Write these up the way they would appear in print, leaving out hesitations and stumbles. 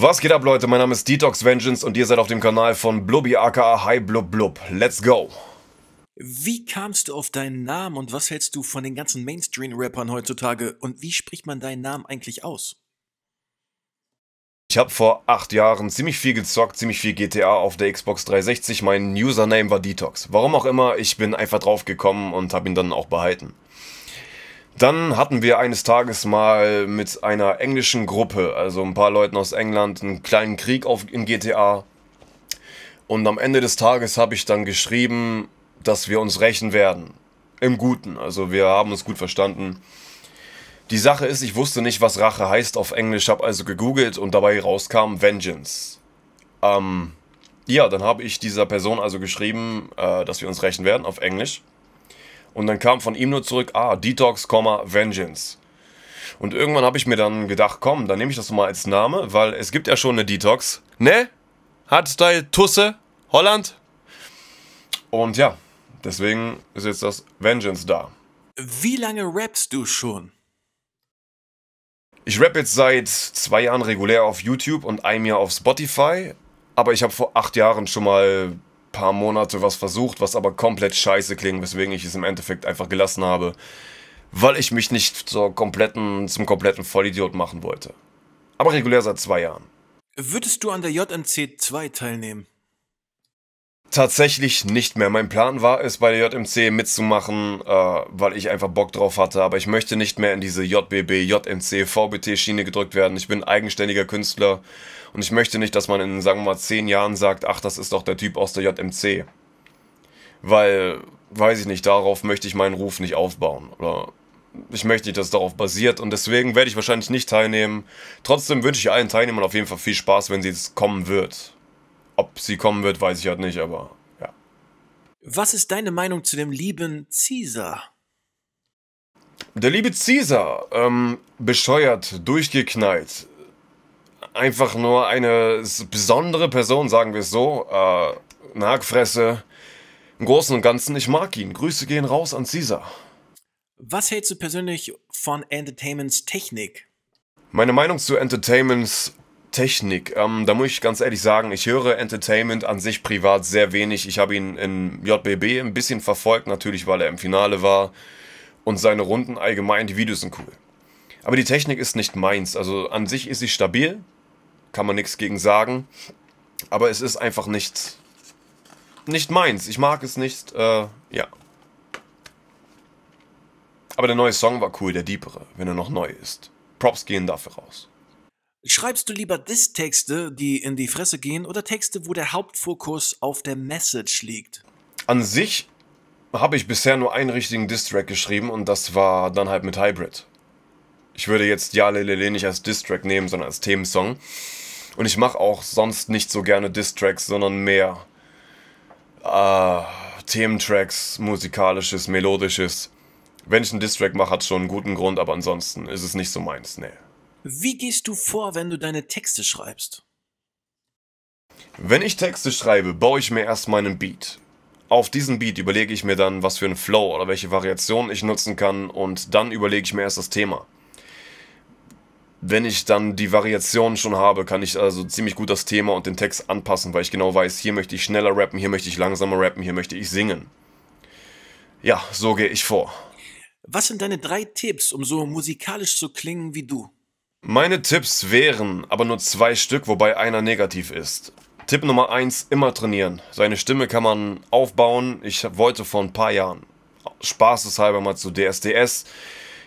Was geht ab, Leute? Mein Name ist Detox Vengeance und ihr seid auf dem Kanal von Blubby aka HiBlubBlub. Let's go! Wie kamst du auf deinen Namen und was hältst du von den ganzen Mainstream-Rappern heutzutage und wie spricht man deinen Namen eigentlich aus? Ich habe vor 8 Jahren ziemlich viel gezockt, ziemlich viel GTA auf der Xbox 360. Mein Username war Detox. Warum auch immer, ich bin einfach drauf gekommen und habe ihn dann auch behalten. Dann hatten wir eines Tages mal mit einer englischen Gruppe, also ein paar Leuten aus England, einen kleinen Krieg in GTA. Und am Ende des Tages habe ich dann geschrieben, dass wir uns rächen werden. Im Guten, also wir haben uns gut verstanden. Die Sache ist, ich wusste nicht, was Rache heißt auf Englisch, habe also gegoogelt und dabei rauskam Vengeance. Ja, dann habe ich dieser Person also geschrieben, dass wir uns rächen werden auf Englisch. Und dann kam von ihm nur zurück, Detox, Vengeance. Und irgendwann habe ich mir dann gedacht, komm, dann nehme ich das mal als Name, weil es gibt ja schon eine Detox. Ne? Hardstyle, Tusse, Holland. Und ja, deswegen ist jetzt das Vengeance da. Wie lange rappst du schon? Ich rapp jetzt seit 2 Jahren regulär auf YouTube und einem Jahr auf Spotify. Aber ich habe vor 8 Jahren schon mal paar Monate was versucht, was aber komplett scheiße klingt, weswegen ich es im Endeffekt einfach gelassen habe, weil ich mich nicht zum kompletten Vollidiot machen wollte. Aber regulär seit 2 Jahren. Würdest du an der JMC 2 teilnehmen? Tatsächlich nicht mehr. Mein Plan war es, bei der JMC mitzumachen, weil ich einfach Bock drauf hatte, aber ich möchte nicht mehr in diese JBB, JMC, VBT-Schiene gedrückt werden. Ich bin eigenständiger Künstler und ich möchte nicht, dass man in, sagen wir mal, 10 Jahren sagt, ach, das ist doch der Typ aus der JMC. Weil, weiß ich nicht, darauf möchte ich meinen Ruf nicht aufbauen. Oder ich möchte nicht, dass es darauf basiert und deswegen werde ich wahrscheinlich nicht teilnehmen. Trotzdem wünsche ich allen Teilnehmern auf jeden Fall viel Spaß, wenn sie jetzt kommen wird. Ob sie kommen wird, weiß ich halt nicht, aber ja. Was ist deine Meinung zu dem lieben Caesar? Der liebe Caesar, bescheuert, durchgeknallt. Einfach nur eine besondere Person, sagen wir es so. Eine Hackfresse. Im Großen und Ganzen, ich mag ihn. Grüße gehen raus an Caesar. Was hältst du persönlich von Entertainments Technik? Meine Meinung zu Entertainments Technik. Da muss ich ganz ehrlich sagen, ich höre Entertainment an sich privat sehr wenig. Ich habe ihn in JBB ein bisschen verfolgt, natürlich, weil er im Finale war. Und seine Runden allgemein, die Videos sind cool. Aber die Technik ist nicht meins. Also an sich ist sie stabil, kann man nichts gegen sagen. Aber es ist einfach nicht meins. Ich mag es nicht, ja. Aber der neue Song war cool, der deepere, wenn er noch neu ist. Props gehen dafür raus. Schreibst du lieber Diss-Texte, die in die Fresse gehen, oder Texte, wo der Hauptfokus auf der Message liegt? An sich habe ich bisher nur einen richtigen Diss-Track geschrieben und das war dann halt mit Hybrid. Ich würde jetzt Ja Lelele nicht als Diss-Track nehmen, sondern als Themensong. Und ich mache auch sonst nicht so gerne Diss-Tracks, sondern mehr Thementracks, musikalisches, melodisches. Wenn ich einen Diss-Track mache, hat es schon einen guten Grund, aber ansonsten ist es nicht so meins, ne. Wie gehst du vor, wenn du deine Texte schreibst? Wenn ich Texte schreibe, baue ich mir erstmal einen Beat. Auf diesen Beat überlege ich mir dann, was für einen Flow oder welche Variationen ich nutzen kann und dann überlege ich mir erst das Thema. Wenn ich dann die Variationen schon habe, kann ich also ziemlich gut das Thema und den Text anpassen, weil ich genau weiß, hier möchte ich schneller rappen, hier möchte ich langsamer rappen, hier möchte ich singen. Ja, so gehe ich vor. Was sind deine 3 Tipps, um so musikalisch zu klingen wie du? Meine Tipps wären, aber nur 2 Stück, wobei einer negativ ist. Tipp Nummer 1, immer trainieren. Seine Stimme kann man aufbauen. Ich wollte vor ein paar Jahren spaßeshalber mal zu DSDS.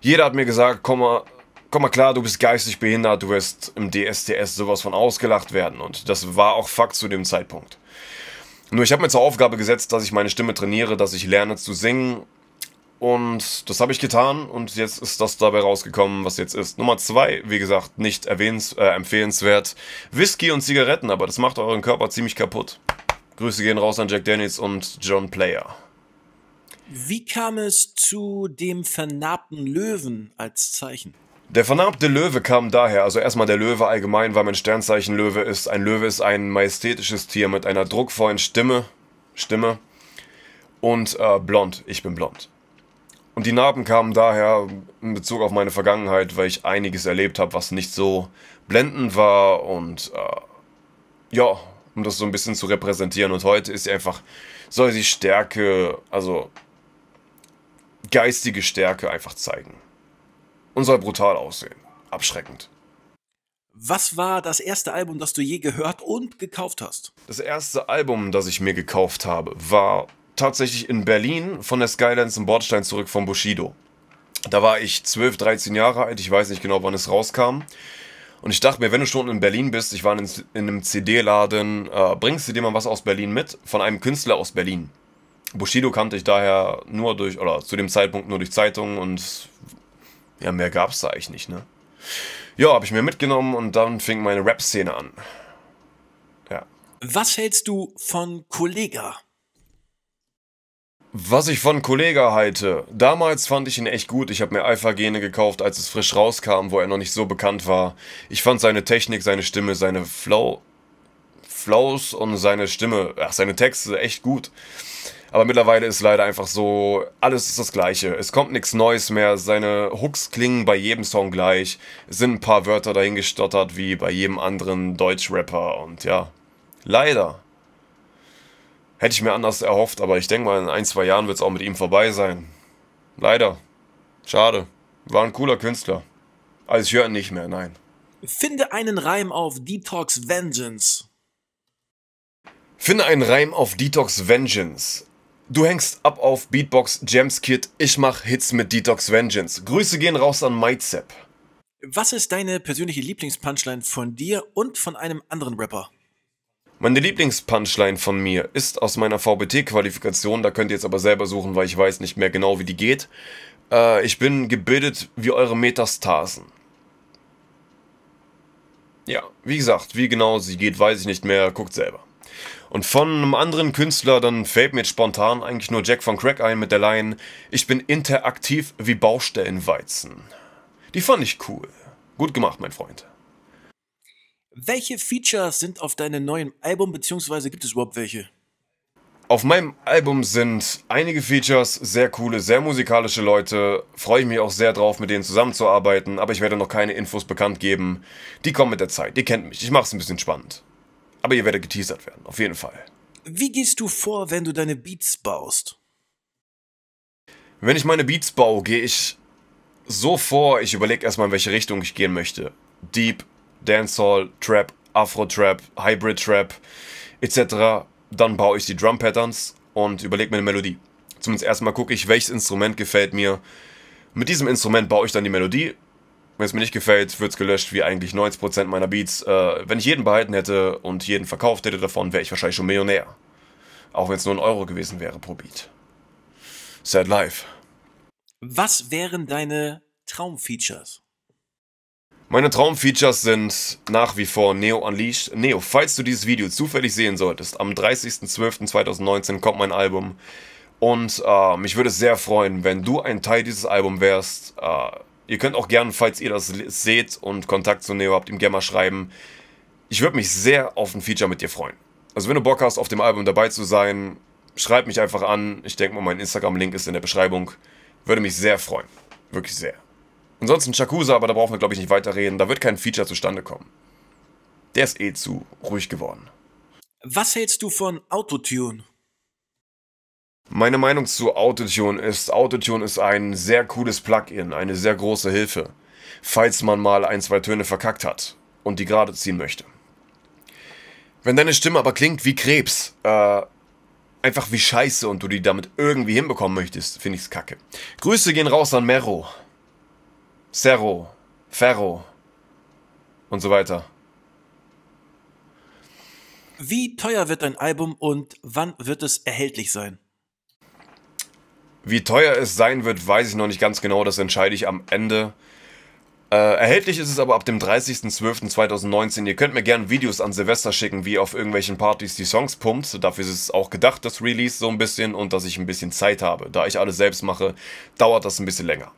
Jeder hat mir gesagt, komm mal klar, du bist geistig behindert, du wirst im DSDS sowas von ausgelacht werden. Und das war auch Fakt zu dem Zeitpunkt. Nur ich habe mir zur Aufgabe gesetzt, dass ich meine Stimme trainiere, dass ich lerne zu singen. Und das habe ich getan und jetzt ist das dabei rausgekommen, was jetzt ist. Nummer 2, wie gesagt, nicht empfehlenswert. Whisky und Zigaretten, aber das macht euren Körper ziemlich kaputt. Grüße gehen raus an Jack Dennis und John Player. Wie kam es zu dem vernarbten Löwen als Zeichen? Der vernarbte Löwe kam daher, also erstmal der Löwe allgemein, weil mein Sternzeichen Löwe ist. Ein Löwe ist ein majestätisches Tier mit einer druckvollen Stimme und blond. Ich bin blond. Und die Narben kamen daher in Bezug auf meine Vergangenheit, weil ich einiges erlebt habe, was nicht so blendend war und ja, um das so ein bisschen zu repräsentieren. Und heute ist einfach, soll sie Stärke, also geistige Stärke einfach zeigen. Und soll brutal aussehen. Abschreckend. Was war das erste Album, das du je gehört und gekauft hast? Das erste Album, das ich mir gekauft habe, war tatsächlich in Berlin von der Skylines in Bordstein zurück von Bushido. Da war ich 12, 13 Jahre alt, ich weiß nicht genau, wann es rauskam. Und ich dachte mir, wenn du schon in Berlin bist, ich war in einem CD-Laden, bringst du dir mal was aus Berlin mit? Von einem Künstler aus Berlin. Bushido kannte ich daher nur durch, oder zu dem Zeitpunkt nur durch Zeitungen und ja, mehr gab es da eigentlich nicht, ne? Ja, habe ich mir mitgenommen und dann fing meine Rap-Szene an. Ja. Was hältst du von Kollegah? Was ich von Kollegah halte, damals fand ich ihn echt gut. Ich habe mir Alpha-Gene gekauft, als es frisch rauskam, wo er noch nicht so bekannt war. Ich fand seine Technik, seine Stimme, seine Flows und seine Stimme, ach, seine Texte echt gut. Aber mittlerweile ist leider einfach so, alles ist das Gleiche. Es kommt nichts Neues mehr, seine Hooks klingen bei jedem Song gleich. Es sind ein paar Wörter dahingestottert, wie bei jedem anderen Deutschrapper und ja, leider. Hätte ich mir anders erhofft, aber ich denke mal, in ein, zwei Jahren wird es auch mit ihm vorbei sein. Leider. Schade. War ein cooler Künstler. Also ich höre ihn nicht mehr, nein. Finde einen Reim auf Detox Vengeance. Finde einen Reim auf Detox Vengeance. Du hängst ab auf Beatbox, Gems Kid, ich mach Hits mit Detox Vengeance. Grüße gehen raus an MiZeb. Was ist deine persönliche Lieblingspunchline von dir und von einem anderen Rapper? Meine Lieblingspunchline von mir ist aus meiner VBT-Qualifikation, da könnt ihr jetzt aber selber suchen, weil ich weiß nicht mehr genau, wie die geht. Ich bin gebildet wie eure Metastasen. Ja, wie gesagt, wie genau sie geht, weiß ich nicht mehr, guckt selber. Und von einem anderen Künstler, dann fällt mir jetzt spontan eigentlich nur Jack von Crack ein mit der Line, ich bin interaktiv wie Baustellenweizen. Die fand ich cool. Gut gemacht, mein Freund. Welche Features sind auf deinem neuen Album, beziehungsweise gibt es überhaupt welche? Auf meinem Album sind einige Features, sehr coole, sehr musikalische Leute. Freue ich mich auch sehr drauf, mit denen zusammenzuarbeiten, aber ich werde noch keine Infos bekannt geben. Die kommen mit der Zeit, ihr kennt mich, ich mache es ein bisschen spannend. Aber ihr werdet geteasert werden, auf jeden Fall. Wie gehst du vor, wenn du deine Beats baust? Wenn ich meine Beats baue, gehe ich so vor, ich überlege erstmal, in welche Richtung ich gehen möchte. Deep, Dancehall, Trap, Afro-Trap, Hybrid-Trap etc. Dann baue ich die Drum-Patterns und überlege mir eine Melodie. Zumindest erstmal gucke ich, welches Instrument gefällt mir. Mit diesem Instrument baue ich dann die Melodie. Wenn es mir nicht gefällt, wird es gelöscht, wie eigentlich 90% meiner Beats. Wenn ich jeden behalten hätte und jeden verkauft hätte davon, wäre ich wahrscheinlich schon Millionär. Auch wenn es nur €1 gewesen wäre pro Beat. Sad life. Was wären deine Traumfeatures? Meine Traumfeatures sind nach wie vor Neo Unleashed. Neo, falls du dieses Video zufällig sehen solltest, am 30.12.2019 kommt mein Album. Und mich würde es sehr freuen, wenn du ein Teil dieses Albums wärst. Ihr könnt auch gerne, falls ihr das seht und Kontakt zu Neo habt, ihm gerne mal schreiben. Ich würde mich sehr auf ein Feature mit dir freuen. Also wenn du Bock hast, auf dem Album dabei zu sein, schreib mich einfach an. Ich denke mal, mein Instagram-Link ist in der Beschreibung. Würde mich sehr freuen. Wirklich sehr. Ansonsten Chakuza, aber da brauchen wir, glaube ich, nicht weiterreden. Da wird kein Feature zustande kommen. Der ist eh zu ruhig geworden. Was hältst du von Autotune? Meine Meinung zu Autotune ist ein sehr cooles Plugin, eine sehr große Hilfe, falls man mal ein, zwei Töne verkackt hat und die gerade ziehen möchte. Wenn deine Stimme aber klingt wie Krebs, einfach wie Scheiße und du die damit irgendwie hinbekommen möchtest, finde ich's kacke. Grüße gehen raus an Mero. Sero, Ferro und so weiter. Wie teuer wird dein Album und wann wird es erhältlich sein? Wie teuer es sein wird, weiß ich noch nicht ganz genau, das entscheide ich am Ende. Erhältlich ist es aber ab dem 30.12.2019. Ihr könnt mir gerne Videos an Silvester schicken, wie ihr auf irgendwelchen Partys die Songs pumpt. Dafür ist es auch gedacht, das Release so ein bisschen und dass ich ein bisschen Zeit habe. Da ich alles selbst mache, dauert das ein bisschen länger.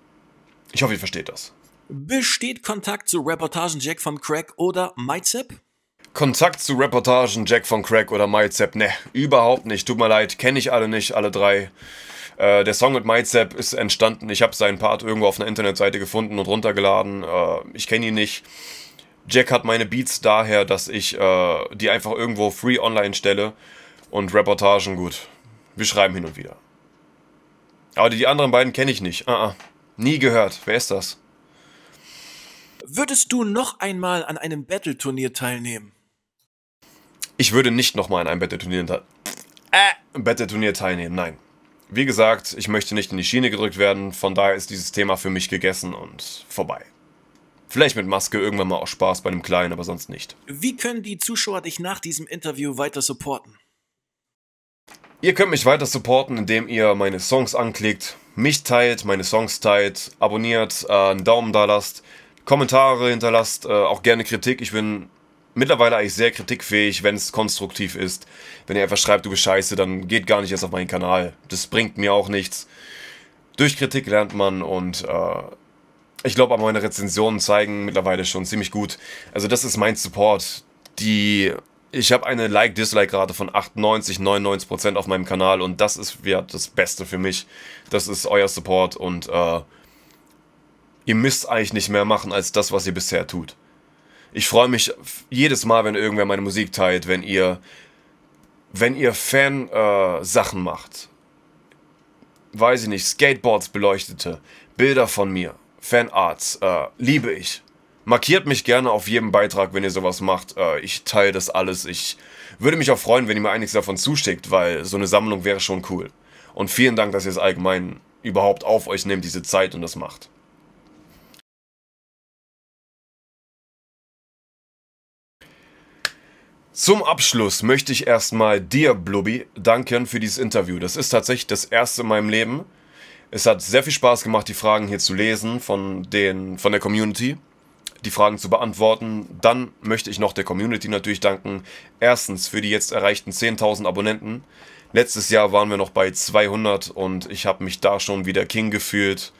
Ich hoffe, ihr versteht das. Besteht Kontakt zu Reportagen Jack von Crack oder MiZeb? Kontakt zu Reportagen Jack von Crack oder MiZeb? Ne, überhaupt nicht. Tut mir leid, kenne ich alle nicht, alle drei. Der Song mit MiZeb ist entstanden. Ich habe seinen Part irgendwo auf einer Internetseite gefunden und runtergeladen. Ich kenne ihn nicht. Jack hat meine Beats daher, dass ich die einfach irgendwo free online stelle. Und Reportagen, gut, wir schreiben hin und wieder. Aber die anderen beiden kenne ich nicht. Nie gehört. Wer ist das? Würdest du noch einmal an einem Battle-Turnier teilnehmen? Ich würde nicht nochmal an einem Battle-Turnier teilnehmen, nein. Wie gesagt, ich möchte nicht in die Schiene gedrückt werden, von daher ist dieses Thema für mich gegessen und vorbei. Vielleicht mit Maske irgendwann mal auch Spaß bei einem Kleinen, aber sonst nicht. Wie können die Zuschauer dich nach diesem Interview weiter supporten? Ihr könnt mich weiter supporten, indem ihr meine Songs anklickt, mich teilt, meine Songs teilt, abonniert, einen Daumen da lasst, Kommentare hinterlasst, auch gerne Kritik. Ich bin mittlerweile eigentlich sehr kritikfähig, wenn es konstruktiv ist. Wenn ihr einfach schreibt, du bist scheiße, dann geht gar nicht erst auf meinen Kanal. Das bringt mir auch nichts. Durch Kritik lernt man und ich glaube, aber meine Rezensionen zeigen mittlerweile schon ziemlich gut. Also das ist mein Support. Ich habe eine Like-Dislike-Rate von 98, 99% auf meinem Kanal und das ist ja das Beste für mich. Das ist euer Support und ihr müsst eigentlich nicht mehr machen als das, was ihr bisher tut. Ich freue mich jedes Mal, wenn irgendwer meine Musik teilt, wenn ihr Fan-Sachen macht. Weiß ich nicht, Skateboards beleuchtete, Bilder von mir, Fanarts, liebe ich. Markiert mich gerne auf jedem Beitrag, wenn ihr sowas macht. Ich teile das alles. Ich würde mich auch freuen, wenn ihr mir einiges davon zuschickt, weil so eine Sammlung wäre schon cool. Und vielen Dank, dass ihr es allgemein überhaupt auf euch nehmt, diese Zeit und das macht. Zum Abschluss möchte ich erstmal dir, Blubby, danken für dieses Interview. Das ist tatsächlich das erste in meinem Leben. Es hat sehr viel Spaß gemacht, die Fragen hier zu lesen von der Community. Die Fragen zu beantworten. Dann möchte ich noch der Community natürlich danken. Erstens für die jetzt erreichten 10.000 Abonnenten. Letztes Jahr waren wir noch bei 200 und ich habe mich da schon wieder King gefühlt.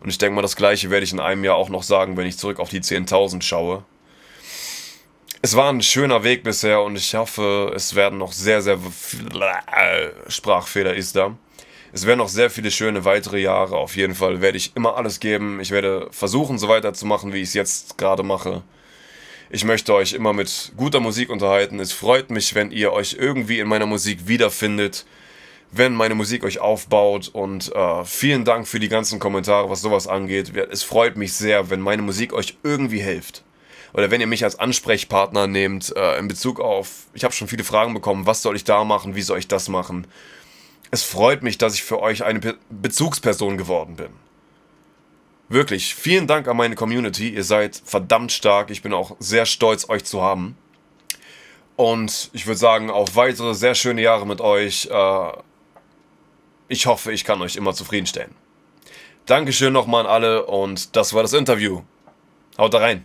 Und ich denke mal, das Gleiche werde ich in einem Jahr auch noch sagen, wenn ich zurück auf die 10.000 schaue. Es war ein schöner Weg bisher und ich hoffe, es werden noch sehr, sehr Sprachfehler ist da. Es werden noch sehr viele schöne weitere Jahre. Auf jeden Fall werde ich immer alles geben. Ich werde versuchen, so weiterzumachen, wie ich es jetzt gerade mache. Ich möchte euch immer mit guter Musik unterhalten. Es freut mich, wenn ihr euch irgendwie in meiner Musik wiederfindet, wenn meine Musik euch aufbaut. Und vielen Dank für die ganzen Kommentare, was sowas angeht. Es freut mich sehr, wenn meine Musik euch irgendwie hilft. Oder wenn ihr mich als Ansprechpartner nehmt in Bezug auf, ich habe schon viele Fragen bekommen, was soll ich da machen, wie soll ich das machen? Es freut mich, dass ich für euch eine Bezugsperson geworden bin. Wirklich, vielen Dank an meine Community. Ihr seid verdammt stark. Ich bin auch sehr stolz, euch zu haben. Und ich würde sagen, auf weitere sehr schöne Jahre mit euch. Ich hoffe, ich kann euch immer zufriedenstellen. Dankeschön nochmal an alle und das war das Interview. Haut rein.